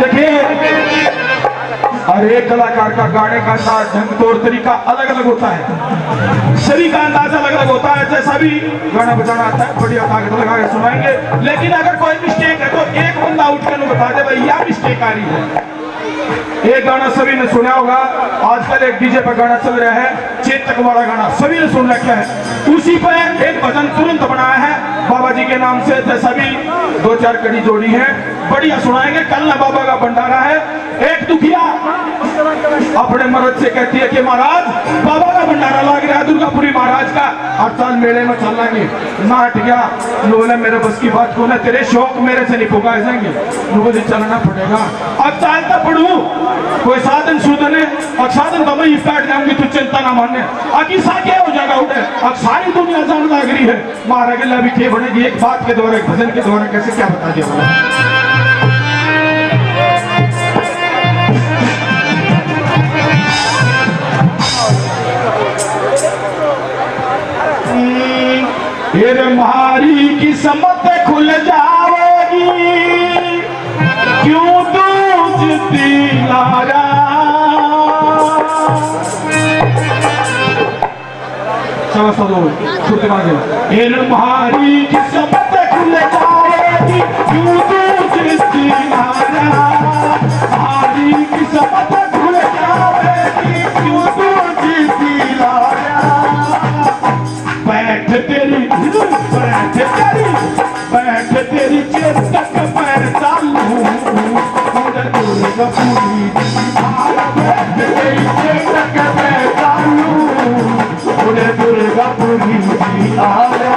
देखिए हर एक कलाकार का गाने का ढंग तौर तरीका अलग अलग होता है, शरीर का अंदाज अलग अलग होता है। जैसा भी गाना बजाना आता है बढ़िया ताकत लगा के सुनाएंगे, लेकिन अगर कोई मिस्टेक है तो एक बंदा उठ कर बता दे भाई यह मिस्टेक आ रही है। एक गाना सभी ने सुना होगा, आजकल एक डीजे पर गाना चल रहा है चेतक वाला गाना, सभी ने सुन रखा है। उसी पर एक भजन तुरंत बनाया है बाबा जी के नाम से, जैसा भी दो चार कड़ी जोड़ी है बढ़िया सुनाएंगे। कल ना बाबा का भंडारा है, एक दुखिया अपने मर्द से कहती है कि महाराज बाबा का भंडारा लग रहा है दुर्गापुरी महाराज का, हर साल मेले में चलना नहीं ना हट गया। बोले मेरे बस की बात को ना, तेरे शौक मेरे से नहीं पुगा जाएंगे, मुझे चलना पड़ेगा। अब चलता पड़ू कोई साधन शूधन है, और साधन तो मैं काट जाऊंगी तू चिंता ना मानने। अकीसा क्या हो जाएगा उठे, अब सारी दुनिया जान लग रही है। महाराज अल्लाह भी क्या बनेगी, एक बात के द्वारा एक भजन के द्वारा कैसे क्या बता दिया। तुम्हारी किस्मत खुल जाएगी क्यों तुझती लारा, तुम्हारी किस्मत खुल जाएगी क्यों तुझती लारा, तुम्हारी किस्मत खुल जाएगी क्यों तुझती लारा। बैठ तेरी तक पैर चालू मुझे दुर्गापुरी तक पैर चालू मुझे दुर्गापुरी जी आया।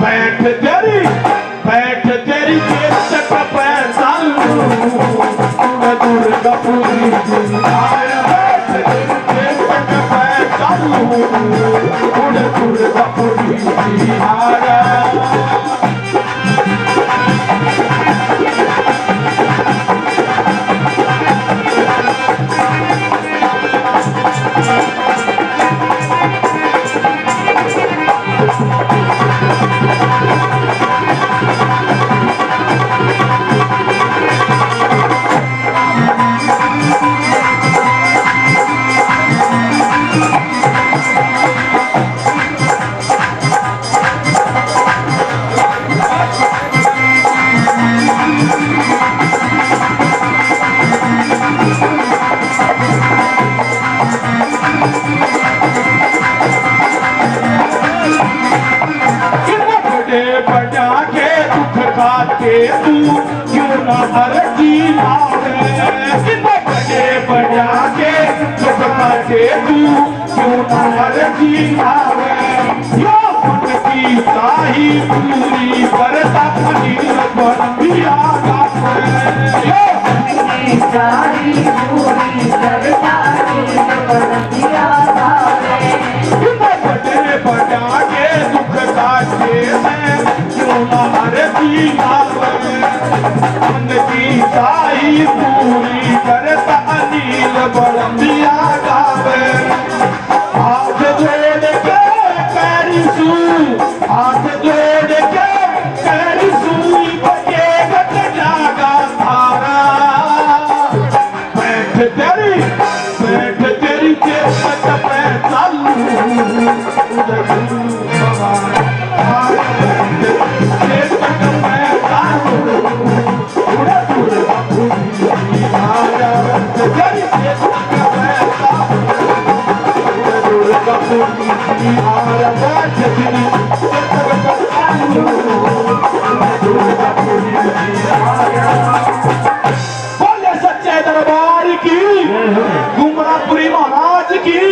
बैठ तेरी बाटे क्यों न हर की बटे बजा के बाटे तू क्यों न हर की शाही पूरी बरसा बनिया शाही पूरी बरसा बनिया बटे बजा के दुख काटे साई पूरी करता अनिल बड़िया गावे हाथ जोड़ के करिसू हाथ जोड़ के करिसू बजे गत जागा थारा बैठ तेरी के पट पे चालू बोले सच्चे दरबार की गुमरापुरी महाराज की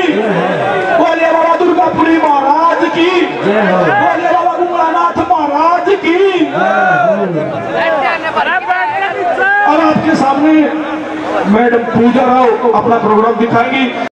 बोले बाबा दुर्गापुरी महाराज की बोले बाबा गुमरानाथ महाराज की। और आपके सामने मैडम पूजा राव अपना प्रोग्राम दिखाएंगी।